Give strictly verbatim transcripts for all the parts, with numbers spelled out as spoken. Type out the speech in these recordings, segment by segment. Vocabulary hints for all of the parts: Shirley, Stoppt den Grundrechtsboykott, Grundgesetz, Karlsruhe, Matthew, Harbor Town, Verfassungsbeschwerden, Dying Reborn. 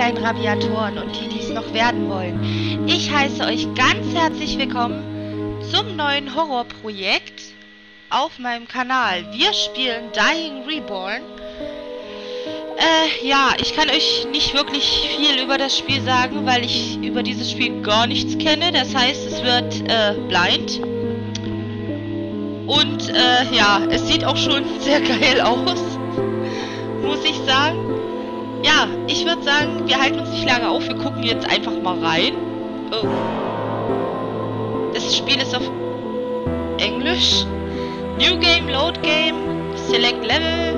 kleinen Rabiatoren und die, die es noch werden wollen. Ich heiße euch ganz herzlich willkommen zum neuen Horrorprojekt auf meinem Kanal. Wir spielen Dying Reborn. Äh, ja, ich kann euch nicht wirklich viel über das Spiel sagen, weil ich über dieses Spiel gar nichts kenne. Das heißt, es wird äh, blind. Und äh, ja, es sieht auch schon sehr geil aus, muss ich sagen. Ja, ich würde sagen, wir halten uns nicht lange auf, wir gucken jetzt einfach mal rein. Oh. Das Spiel ist auf Englisch. New Game, Load Game, Select Level.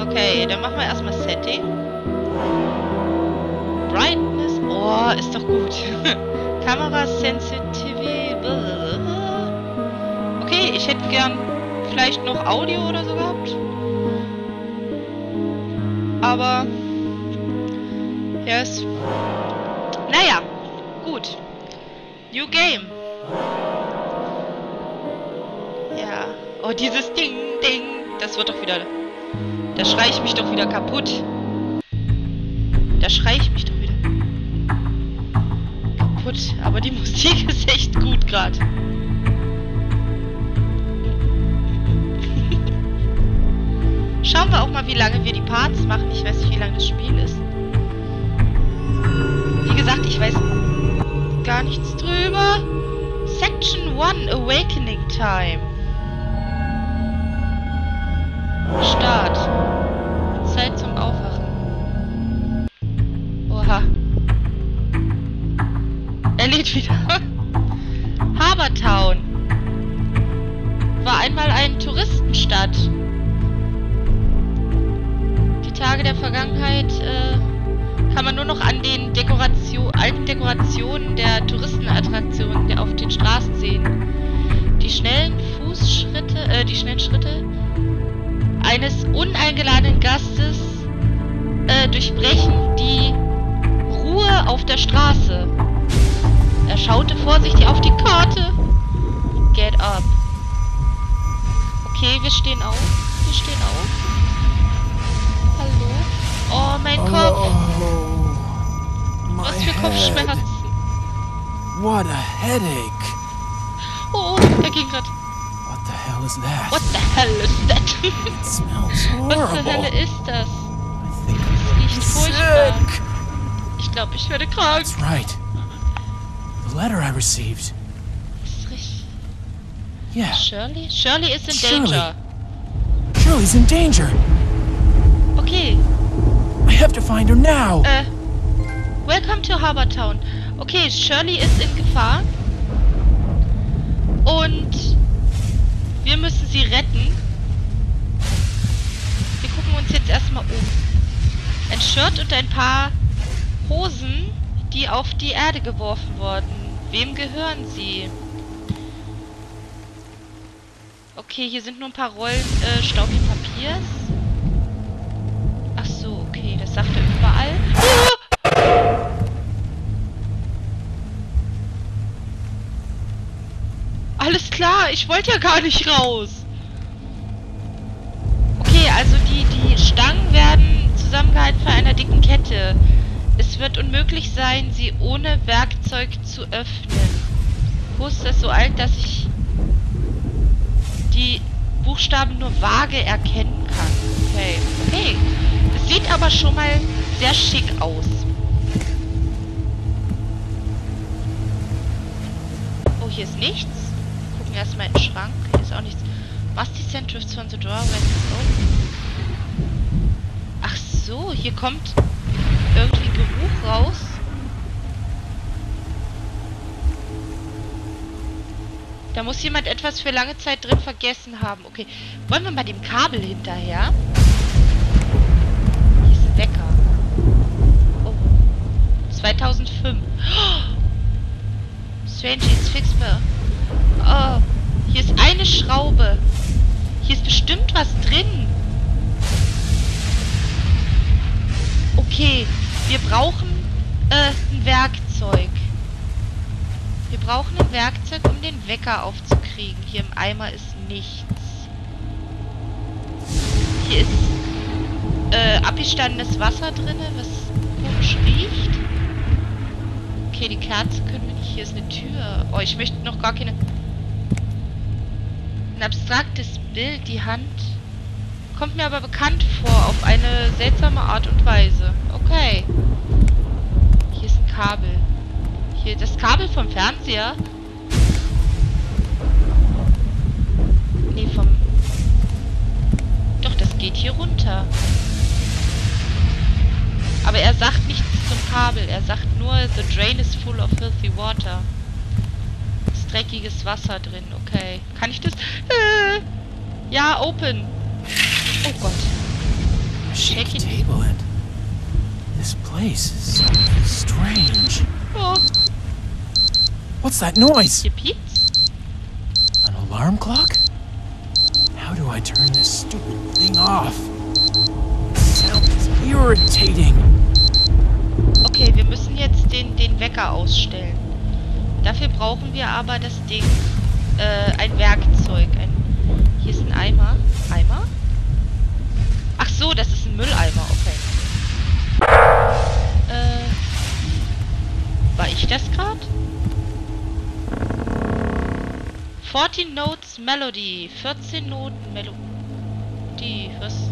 Okay, dann machen wir erstmal Setting. Brightness, oh, ist doch gut. Kamera Sensitivity. Okay, ich hätte gern vielleicht noch Audio oder so gehabt. Aber yes. Naja, gut. New Game. Ja. Oh, dieses Ding, Ding. Das wird doch wieder... Da schreie ich mich doch wieder kaputt. Da schreie ich mich doch wieder kaputt. Aber die Musik ist echt gut gerade. Schauen wir auch mal, wie lange wir die Parts machen. Ich weiß nicht, wie lange das Spiel ist. Wie gesagt, ich weiß gar nichts drüber. Section eins, Awakening Time. Start. Zeit zum Aufwachen. Oha. Er lädt wieder. Harbor Town. War einmal eine Touristenstadt. Tage der Vergangenheit äh, kann man nur noch an den Dekoration, alten Dekorationen der Touristenattraktionen der auf den Straßen sehen. Die schnellen Fußschritte, äh, die schnellen Schritte eines uneingeladenen Gastes äh, durchbrechen die Ruhe auf der Straße. Er schaute vorsichtig auf die Karte. Get up. Okay, wir stehen auf. Wir stehen auf. Oh, mein Kopf. Oh, was für Kopfschmerzen. What a headache. Oh, der ging gerade. What the hell is that? What the hell is that? It smells horrible. Was zur Hölle ist das? Es riecht furchtbar. Ich glaube, ich werde krank. That's right. The letter I received. Ist richtig. Yeah. Shirley? Shirley is in Shirley. danger. Shirley's in danger. Okay. I have to find her now. Äh, welcome to Harbor Town. Okay, Shirley ist in Gefahr. Und wir müssen sie retten. Wir gucken uns jetzt erstmal um. Ein Shirt und ein paar Hosen, die auf die Erde geworfen wurden. Wem gehören sie? Okay, hier sind nur ein paar Rollen äh, staubigen Papiers. Das sagt er überall. Ah! Alles klar, ich wollte ja gar nicht raus. Okay, also die, die Stangen werden zusammengehalten von einer dicken Kette. Es wird unmöglich sein, sie ohne Werkzeug zu öffnen. Poster ist so alt, dass ich die Buchstaben nur vage erkennen kann. Okay, okay. Sieht aber schon mal sehr schick aus. Oh, hier ist nichts. Wir gucken erstmal in den Schrank. Hier ist auch nichts. Must descend drifts from the door when it's open. Ach so, hier kommt irgendwie Geruch raus. Da muss jemand etwas für lange Zeit drin vergessen haben. Okay, wollen wir mal dem Kabel hinterher? Wecker. Oh. zweitausendfünf. Oh. Strange is fixable. Oh. Hier ist eine Schraube. Hier ist bestimmt was drin. Okay. Wir brauchen äh, ein Werkzeug. Wir brauchen ein Werkzeug, um den Wecker aufzukriegen. Hier im Eimer ist nichts. Hier ist Äh, abgestandenes Wasser drin, was komisch riecht. Okay, die Kerzen können wir nicht. Hier ist eine Tür. Oh, ich möchte noch gar keine... Ein abstraktes Bild, die Hand. Kommt mir aber bekannt vor, auf eine seltsame Art und Weise. Okay. Hier ist ein Kabel. Hier, das Kabel vom Fernseher. Nee, vom... Doch, das geht hier runter. Aber er sagt nichts zum Kabel. Er sagt nur, the drain is full of filthy water. Ist dreckiges Wasser drin. Okay. Kann ich das? Äh, ja, open. Oh Gott. Shake it. This place is strange. Oh. What's that noise? Hier piept's. An alarm clock? How do I turn this stupid thing off? Irritating. Okay, wir müssen jetzt den, den Wecker ausstellen. Dafür brauchen wir aber das Ding, äh, ein Werkzeug. Ein, hier ist ein Eimer. Eimer? Ach so, das ist ein Mülleimer, okay. Äh, war ich das gerade? fourteen Notes Melody. vierzehn Noten Melodie. Was?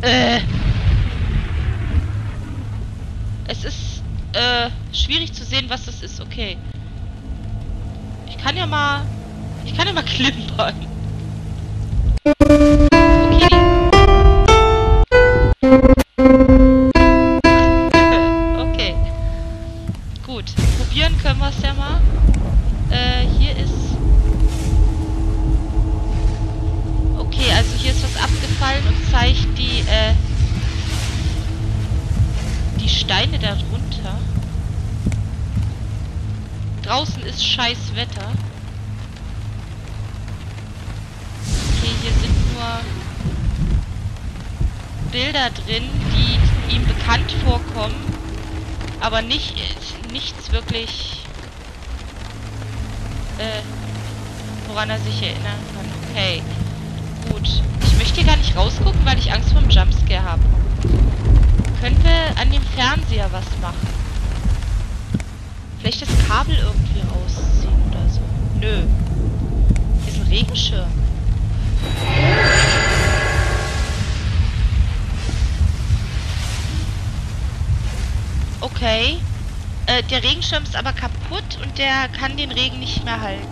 Äh. Es ist äh, schwierig zu sehen, was das ist. Okay. Ich kann ja mal... Ich kann ja mal klimpern. Okay. Okay. Gut. Probieren können wir es ja mal. Äh, hier ist... Okay, also hier ist was abgefallen und zeigt die, äh, die Steine darunter. Draußen ist scheiß Wetter. Okay, hier sind nur Bilder drin, die ihm bekannt vorkommen, aber nicht, nichts wirklich, äh, woran er sich erinnern kann. Okay. Gut. Ich möchte hier gar nicht rausgucken, weil ich Angst vor dem Jumpscare habe. Können wir an dem Fernseher was machen? Vielleicht das Kabel irgendwie rausziehen oder so. Nö. Hier ist ein Regenschirm. Okay. Äh, der Regenschirm ist aber kaputt und der kann den Regen nicht mehr halten.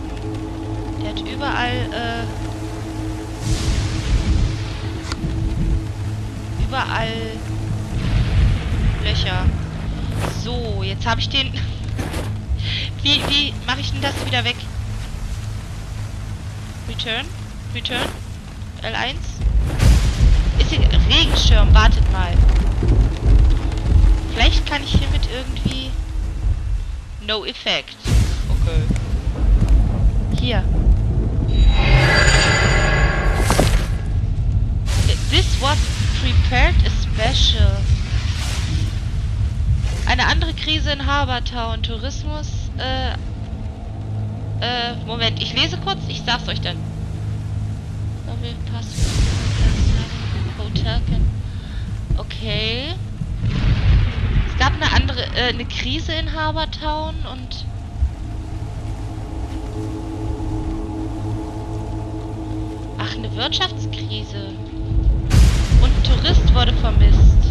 Der hat überall, äh... überall Löcher. So, jetzt habe ich den... wie wie mache ich denn das wieder weg? Return? Return? L eins? Ist hier... Regenschirm, wartet mal. Vielleicht kann ich hiermit irgendwie... No effect. Okay. Hier. This was... Prepared a special. Eine andere Krise in Harbor Town. Tourismus. Äh, äh, Moment, ich lese kurz. Ich sag's euch dann. Hotel. Okay. Es gab eine andere, äh, eine Krise in Harbor Town und. Ach, eine Wirtschaftskrise. Tourist wurde vermisst.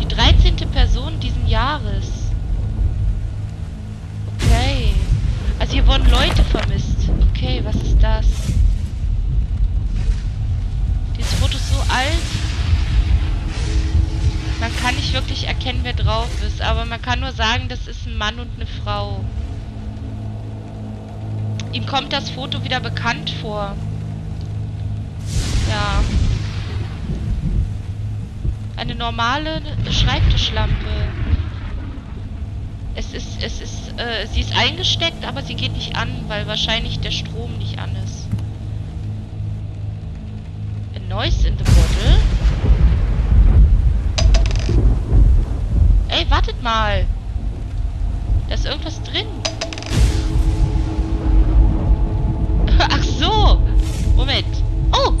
Die dreizehnte Person diesen Jahres. Okay. Also hier wurden Leute vermisst. Okay, was ist das? Dieses Foto ist so alt. Man kann nicht wirklich erkennen, wer drauf ist. Aber man kann nur sagen, das ist ein Mann und eine Frau. Ihm kommt das Foto wieder bekannt vor. Ja. Eine normale Schreibtischlampe. Es ist, es ist, äh, sie ist eingesteckt, aber sie geht nicht an, weil wahrscheinlich der Strom nicht an ist. A noise in the bottle. Ey, wartet mal. Da ist irgendwas drin. Ach so. Moment. Oh.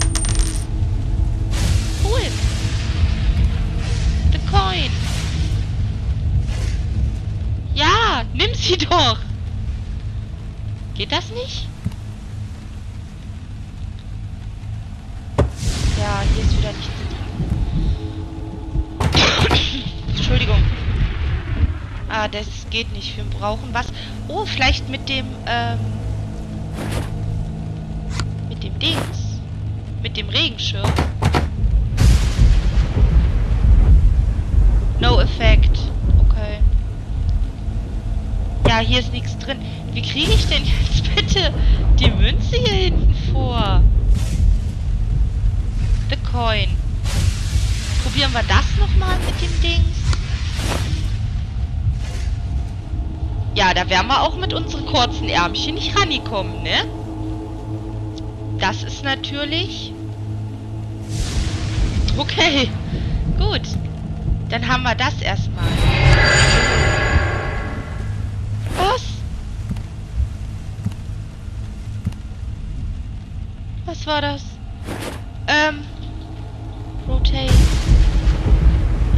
sie doch. Geht das nicht? Ja, hier ist wieder nichts zu tragen. Entschuldigung. Ah, das geht nicht. Wir brauchen was. Oh, vielleicht mit dem, ähm... mit dem Dings. Mit dem Regenschirm. No effect. Okay. Ja, hier ist nichts drin. Wie kriege ich denn jetzt bitte die Münze hier hinten vor? The Coin. Probieren wir das nochmal mit dem Dings. Ja, da werden wir auch mit unseren kurzen Ärmchen nicht rangekommen, ne? Das ist natürlich... Okay, gut. Dann haben wir das erstmal. Was? Was war das? Ähm... Rotate.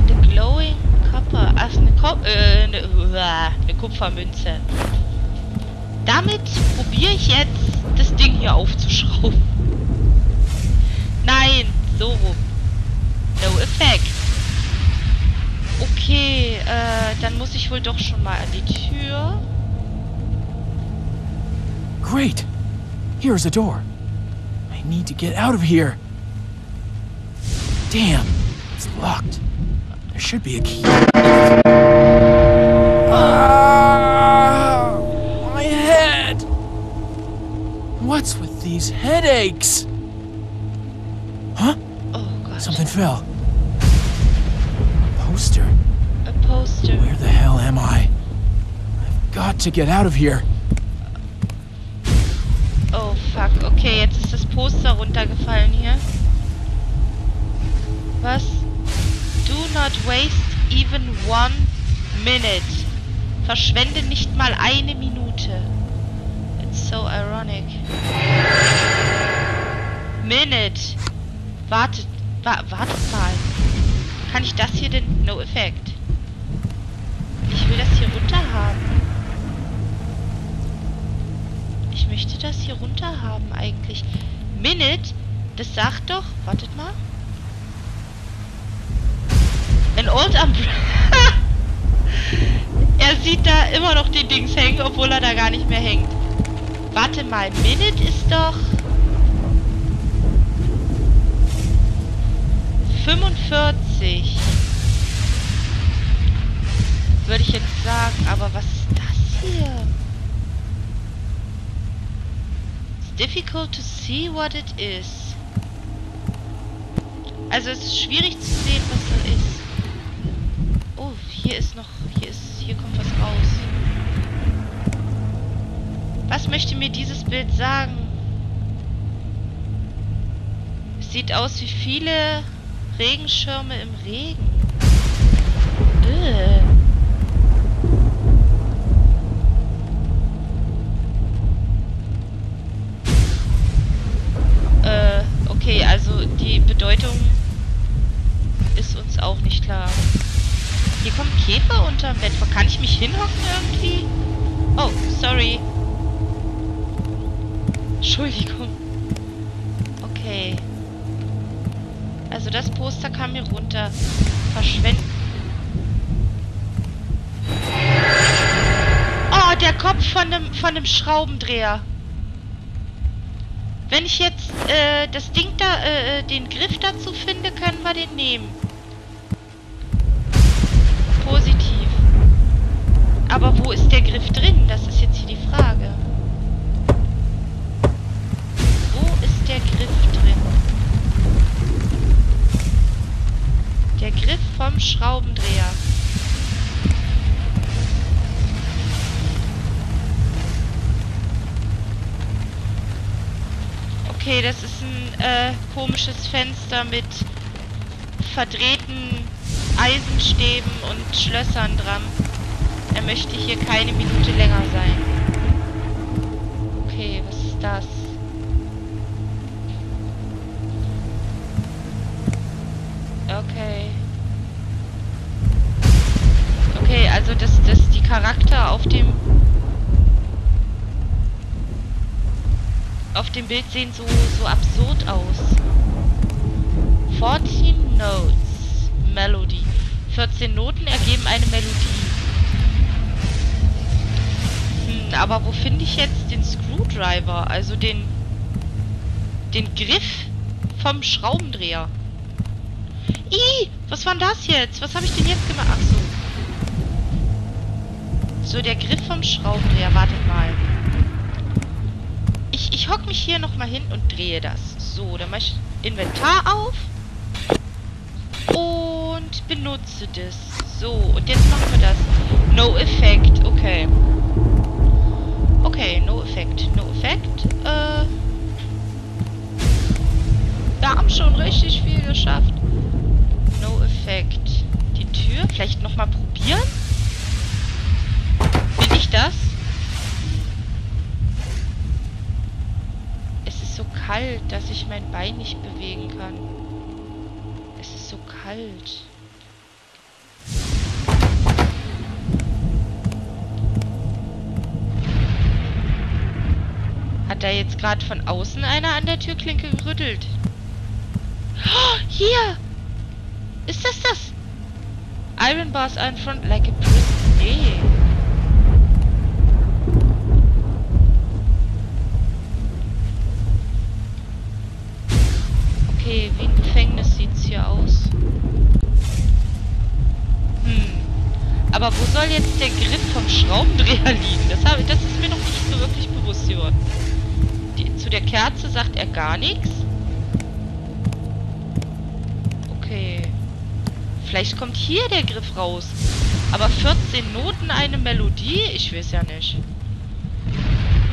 The glowing copper. Ach, eine Kopf... Äh, eine, eine Kupfermünze. Damit probiere ich jetzt, das Ding hier aufzuschrauben. Nein, so rum. No effect. Okay, äh, dann muss ich wohl doch schon mal an die Tür. Great. Here is a door. I need to get out of here. Damn, it's locked. There should be a key. Ah, my head. What's with these headaches? Huh? Oh God. Something fell. Poster. A poster. Where the hell am I? I've got to get out of here. Oh fuck, okay, jetzt ist das Poster runtergefallen hier. Was? Do not waste even one minute. Verschwende nicht mal eine Minute. It's so ironic. Minute. Wartet, wa wartet mal. Kann ich das hier denn... No effect. Ich will das hier runter haben. Ich möchte das hier runter haben eigentlich. Minute? Das sagt doch... Wartet mal. An old umbrella. Er sieht da immer noch die Dings hängen, obwohl er da gar nicht mehr hängt. Warte mal. Minute ist doch... fünfundvierzig. Würde ich jetzt sagen, aber was ist das hier? It's difficult to see what it is. Also es ist schwierig zu sehen, was da ist. Oh, hier ist noch, hier ist, hier kommt was raus. Was möchte mir dieses Bild sagen? Es sieht aus wie viele Regenschirme im Regen. Ugh. Äh, okay, also die Bedeutung ist uns auch nicht klar. Hier kommt ein Käfer unterm Bett. Kann ich mich hinhocken irgendwie? Oh, sorry. Entschuldigung. Okay. Also das Poster kam hier runter. Verschwenden. Oh, der Kopf von dem, von dem Schraubendreher. Wenn ich jetzt äh, das Ding da, äh, den Griff dazu finde, können wir den nehmen. Positiv. Aber wo ist der Griff drin? Das ist jetzt hier die Frage. Wo ist der Griff drin? Der Griff vom Schraubendreher. Okay, das ist ein äh, komisches Fenster mit verdrehten Eisenstäben und Schlössern dran. Er möchte hier keine Minute länger sein. Okay, was ist das? Okay. Okay, also das, das, die Charakter auf dem auf dem Bild sehen so, so absurd aus. fourteen Notes Melody. vierzehn Noten ergeben eine Melodie. Hm, aber wo finde ich jetzt den Screwdriver? Also den den Griff vom Schraubendreher. Ih, was war denn das jetzt? Was habe ich denn jetzt gemacht? Ach so. So, der Griff vom Schraubendreher. Wartet mal. Ich, ich hock mich hier nochmal hin und drehe das. So, dann mache ich Inventar auf. Und benutze das. So, und jetzt machen wir das. No Effect, okay. Okay, No Effect, No Effect. Äh... Wir haben schon richtig viel geschafft. No Effect. Die Tür, vielleicht nochmal probieren? Bin ich das? Es ist so kalt, dass ich mein Bein nicht bewegen kann. Es ist so kalt. Hat da jetzt gerade von außen einer an der Türklinke gerüttelt? Oh, hier! Ist das das? Iron bars are in front like a prison. Nee. Okay, wie ein Gefängnis sieht's hier aus. Hm. Aber wo soll jetzt der Griff vom Schraubendreher liegen? Das, habe, das ist mir noch nicht so wirklich bewusst hier. Die, zu der Kerze sagt er gar nichts. Vielleicht kommt hier der Griff raus. Aber vierzehn Noten, eine Melodie? Ich weiß ja nicht.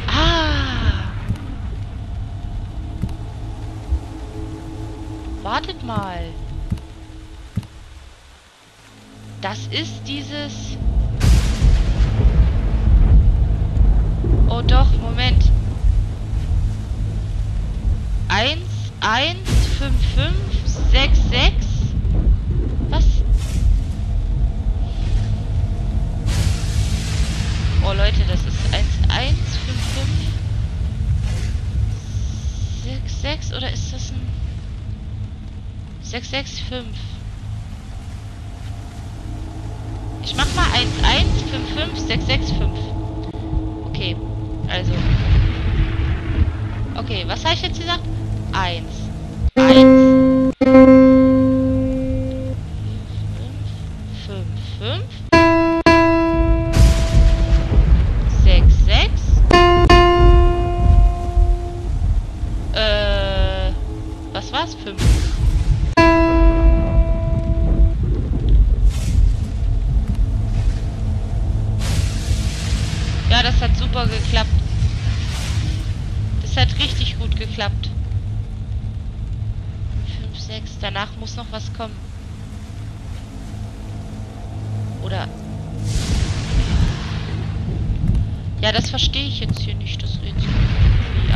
Ah! Wartet mal. Das ist dieses... Oh doch, Moment. eins, eins, fünf, fünf, sechs, sechs. Oh Leute, das ist eins eins fünf fünf sechs sechs oder ist das ein sechs sechs fünf? Ich mach mal eins eins fünf fünf sechs sechs fünf. Okay, also. Okay, was habe ich jetzt gesagt? eins eins fünf fünf fünf. Ja, das hat super geklappt. Das hat richtig gut geklappt. fünf, sechs. Danach muss noch was kommen. Oder... Ja, das verstehe ich jetzt hier nicht, das Rätsel.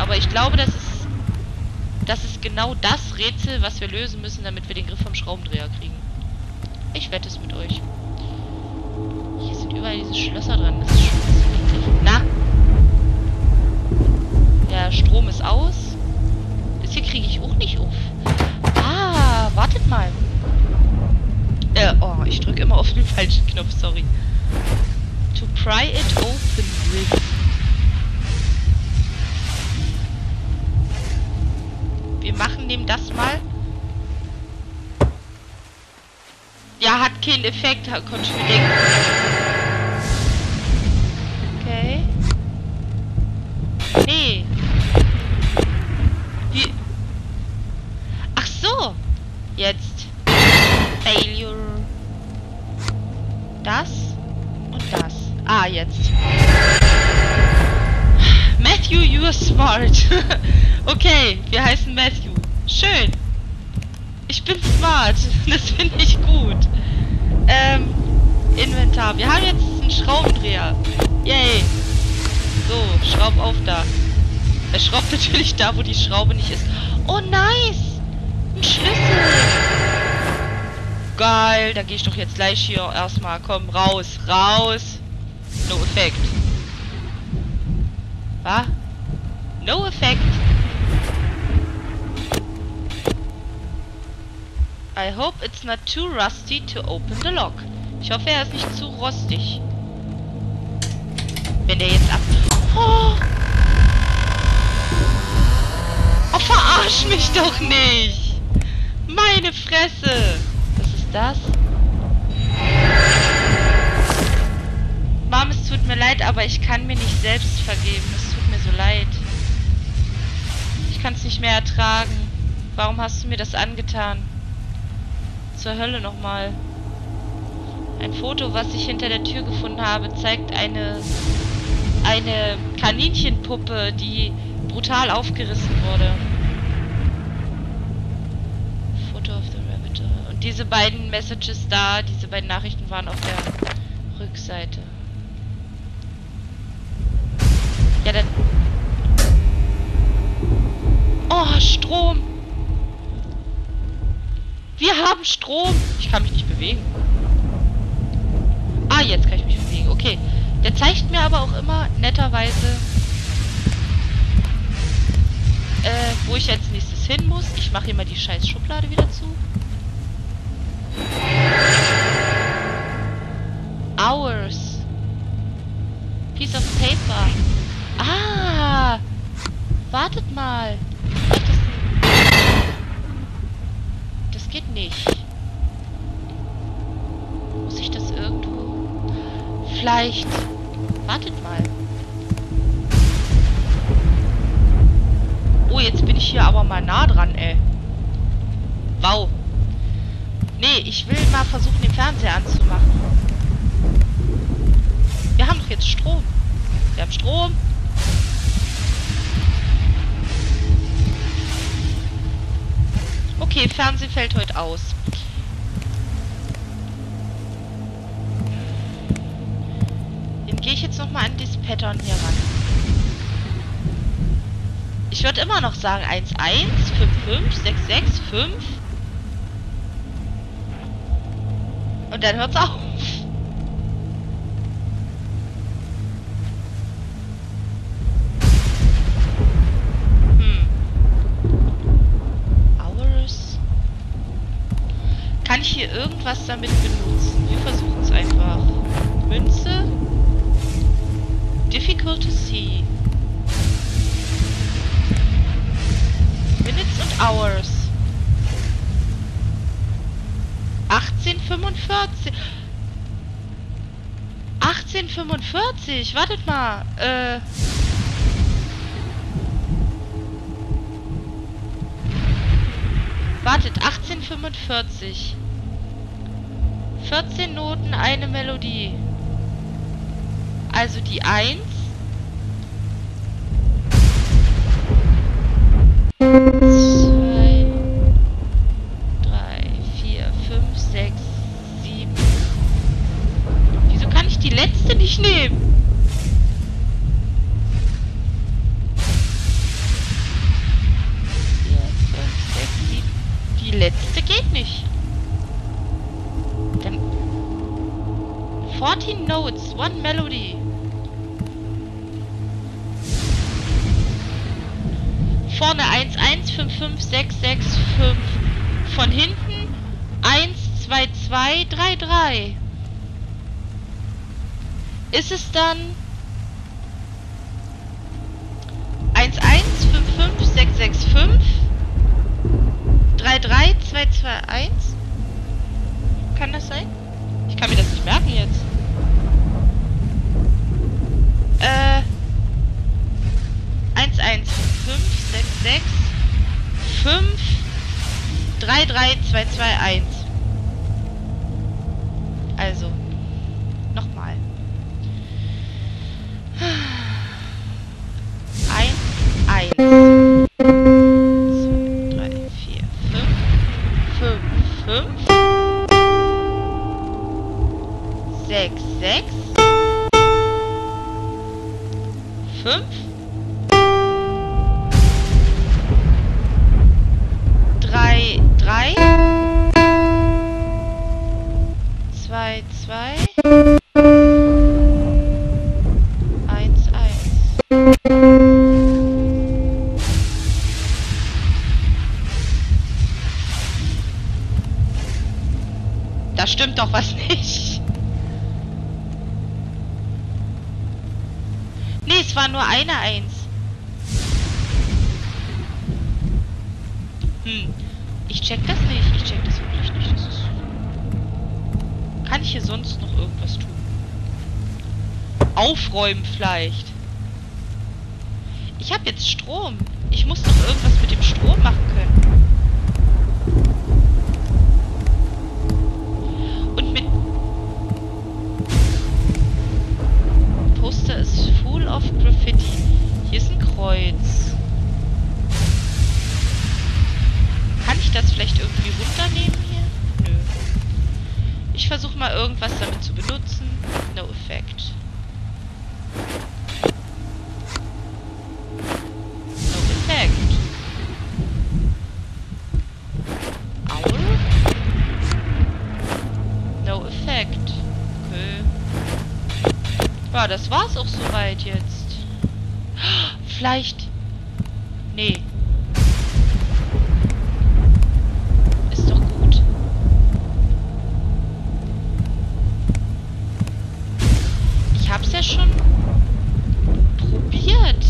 Aber ich glaube, das ist... Das ist genau das Rätsel, was wir lösen müssen, damit wir den Griff vom Schraubendreher kriegen. Ich wette es mit euch. Hier sind überall diese Schlösser dran. Das ist schon eklig. Na? Der Strom ist aus. Das hier kriege ich auch nicht auf. Ah, wartet mal. Äh, oh, ich drücke immer auf den falschen Knopf, sorry. To pry it open with... Wir machen dem das mal. Ja, hat keinen Effekt, konnte ich mir denken. Okay. Nee. Hier. Ach so. Jetzt. Failure. Das und das. Ah, jetzt. Matthew, you're smart. Okay, wir heißen Matthew. Schön. Ich bin smart. Das finde ich gut. Ähm, Inventar. Wir haben jetzt einen Schraubendreher. Yay. So, schraub auf da. Er schraubt natürlich da, wo die Schraube nicht ist. Oh, nice. Ein Schlüssel. Geil. Da gehe ich doch jetzt gleich hier erstmal. Komm, raus, raus. No effect. Huh? No effect. I hope it's not too rusty to open the lock. Ich hoffe, er ist nicht zu rostig. Wenn der jetzt ab... Oh! Oh, verarsch mich doch nicht! Meine Fresse! Was ist das? Mom, es tut mir leid, aber ich kann mir nicht selbst vergeben. Es tut mir so leid. Ich kann es nicht mehr ertragen. Warum hast du mir das angetan? Zur Hölle nochmal. Ein Foto, was ich hinter der Tür gefunden habe, zeigt eine, eine Kaninchenpuppe, die brutal aufgerissen wurde. Foto of the Rabbit. Und diese beiden Messages da, diese beiden Nachrichten waren auf der Rückseite. Ja, dann... Oh, Strom! Wir haben Strom! Ich kann mich nicht bewegen. Ah, jetzt kann ich mich bewegen. Okay. Der zeigt mir aber auch immer netterweise, äh, wo ich als nächstes hin muss. Ich mache hier mal die scheiß Schublade wieder zu. Hours. Piece of paper. Ah! Wartet mal. Das geht nicht. Muss ich das irgendwo... Vielleicht. Wartet mal. Oh, jetzt bin ich hier aber mal nah dran, ey. Wow. Nee, ich will mal versuchen, den Fernseher anzumachen. Wir haben doch jetzt Strom. Wir haben Strom. Okay, Fernsehen fällt heute aus. Gehe ich jetzt nochmal an dieses Pattern hier ran. Ich würde immer noch sagen eins eins, fünf fünf, sechs sechs, fünf. Und dann hört's auf. Hm. Hours. Kann ich hier irgendwas damit benutzen? Wir versuchen es einfach. Münze. Difficult to see. Minutes und hours. achtzehn fünfundvierzig. achtzehn fünfundvierzig. Wartet mal. Äh. Wartet. achtzehn fünfundvierzig. vierzehn Noten, eine Melodie. Also die eins. zwei, drei, vier, fünf, sechs, sieben. Wieso kann ich die letzte nicht nehmen? vier, fünf, sechs, sieben. Die letzte geht nicht. Dann fourteen Notes, one Melody. Vorne eins eins, fünf fünf, sechs sechs, fünf. Von hinten eins zwei zwei, drei drei. Ist es dann eins eins, fünf fünf, sechs sechs, fünf, drei drei, zwei zwei eins? Kann das sein? Ich kann mir das nicht merken jetzt. Äh eins eins, fünf sechs sechs, fünf, drei drei, zwei zwei eins. Also, nochmal. eins eins, fünf, drei, vier, fünf, fünf, sechs sechs, fünf. drei, drei, zwei, zwei, Da stimmt doch was nicht. Nee, es war nur eine Eins. Hm. Ich check das nicht. Ich check das wirklich nicht. Das ist... Kann ich hier sonst noch irgendwas tun? Aufräumen vielleicht. Ich habe jetzt Strom. Ich muss doch irgendwas mit dem Strom machen können. Und mit... Poster is full of graffiti. Hier ist ein Kreuz. Kann ich das vielleicht irgendwie runternehmen hier? Nö. Ich versuche mal irgendwas damit zu benutzen. No effect. Ja, das war's auch soweit jetzt. Vielleicht... Nee. Ist doch gut. Ich hab's ja schon probiert.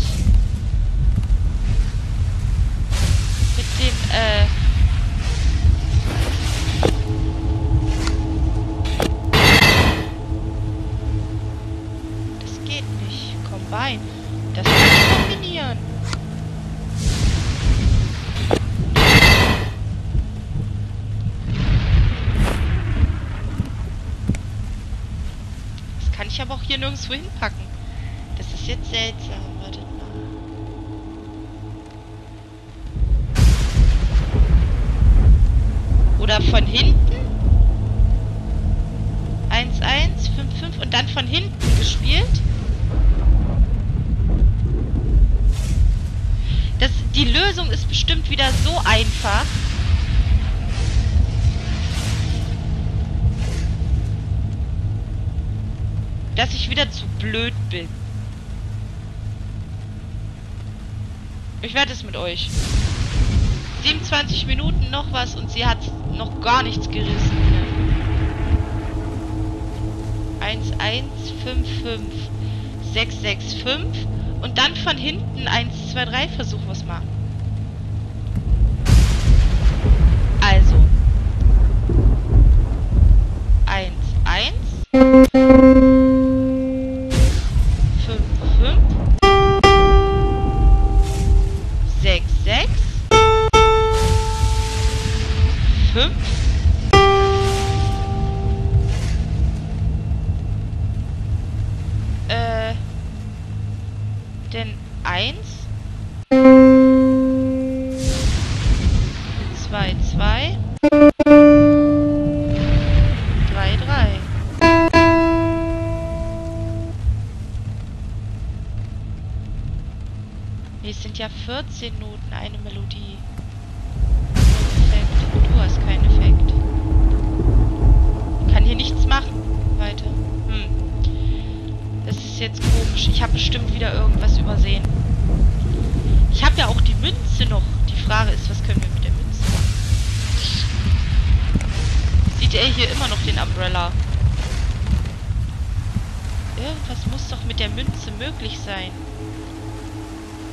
Mit dem, äh... Das kann ich kombinieren. Das kann ich aber auch hier nirgendwo hinpacken. Das ist jetzt seltsam. Wartet mal. Oder von hinten? eins eins fünf fünf und dann von hinten gespielt? Das, die Lösung ist bestimmt wieder so einfach. Dass ich wieder zu blöd bin. Ich werde es mit euch. siebenundzwanzig Minuten noch was und sie hat noch gar nichts gerissen. eins eins fünf fünf sechs sechs fünf. Und dann von hinten eins, zwei, drei versuchen wir es mal. Also. eins, eins, fünf, fünf, sechs, sechs, fünf. Denn eins, zwei, zwei, drei, drei. Nee, es sind ja vierzehn Noten, eine Melodie. Effekt. Du hast keinen Effekt. Kann hier nichts machen. Weiter. Hm. Das ist jetzt komisch. Ich habe bestimmt wieder irgendwas übersehen. Ich habe ja auch die Münze noch. Die Frage ist, was können wir mit der Münze machen? Sieht er hier immer noch den Umbrella? Irgendwas muss doch mit der Münze möglich sein.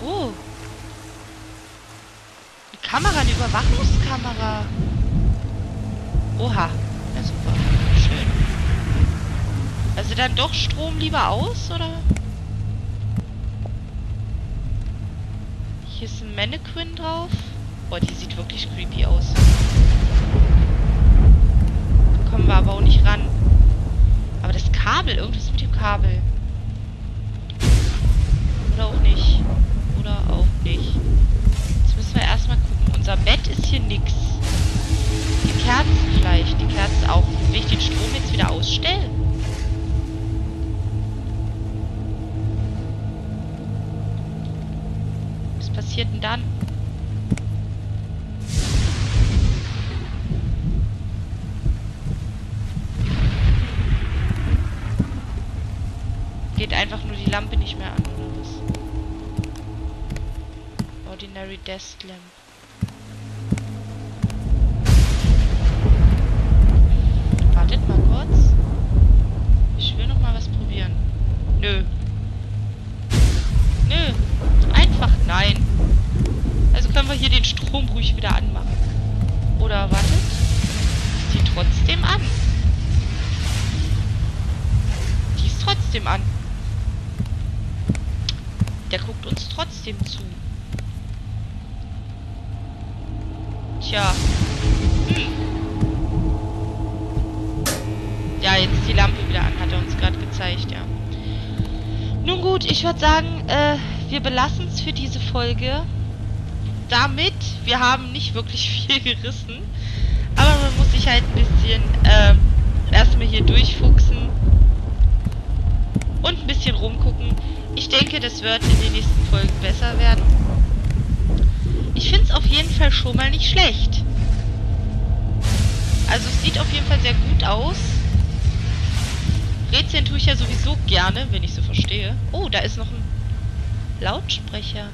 Oh. Eine Kamera, eine Überwachungskamera. Oha. Na super. Schön. Also dann doch Strom lieber aus, oder? Hier ist ein Mannequin drauf. Boah, die sieht wirklich creepy aus. Da kommen wir aber auch nicht ran. Aber das Kabel, irgendwas mit dem Kabel. Oder auch nicht. Oder auch nicht. Jetzt müssen wir erstmal gucken. Unser Bett ist hier nix. Die Kerzen vielleicht. Die Kerzen auch. Will ich den Strom jetzt wieder ausstellen? Passiert denn dann? Geht einfach nur die Lampe nicht mehr an, oder was? Ordinary Desk Lamp. Wartet trotzdem an. Die ist trotzdem an. Der guckt uns trotzdem zu. Tja. Hm. Ja, jetzt ist die Lampe wieder an, hat er uns gerade gezeigt, ja. Nun gut, ich würde sagen, äh, wir belassen es für diese Folge. Damit, wir haben nicht wirklich viel gerissen. Aber man muss sich halt ein bisschen äh, erstmal hier durchfuchsen. Und ein bisschen rumgucken. Ich denke, das wird in den nächsten Folgen besser werden. Ich finde es auf jeden Fall schon mal nicht schlecht. Also es sieht auf jeden Fall sehr gut aus. Rätseln tue ich ja sowieso gerne, wenn ich so verstehe. Oh, da ist noch ein Lautsprecher.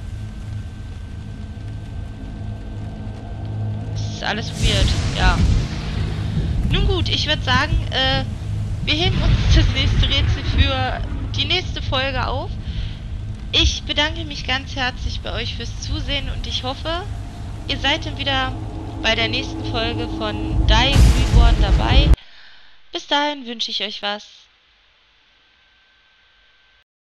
Das ist alles weird, ja. Nun gut, ich würde sagen, äh, wir heben uns das nächste Rätsel für die nächste Folge auf. Ich bedanke mich ganz herzlich bei euch fürs Zusehen und ich hoffe, ihr seid dann wieder bei der nächsten Folge von Dying Reborn dabei. Bis dahin wünsche ich euch was.